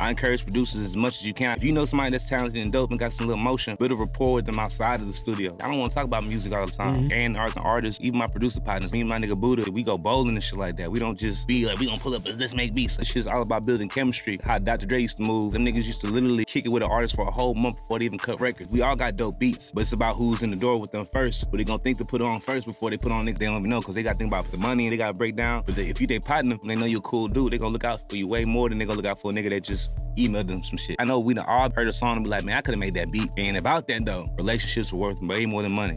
I encourage producers as much as you can. If you know somebody that's talented and dope and got some little motion, build a rapport with them outside of the studio. I don't want to talk about music all the time. And artists and artists, even my producer partners, me and my nigga Buddha, we go bowling and shit like that. We don't just be like, we gonna pull up and let's make beats. This shit's all about building chemistry. How Dr. Dre used to move. Them niggas used to literally kick it with an artist for a whole month before they even cut records. We all got dope beats, but it's about who's in the door with them first. But they gonna think to put on first before they put on niggas they don't even know, because they gotta think about the money and they gotta break down. But if you they partner and they know you're a cool dude, they gonna look out for you way more than they gonna look out for a nigga that just emailed them some shit. I know we done all heard a song and be like, man, I could have made that beat. And about that though, relationships are worth way more than money.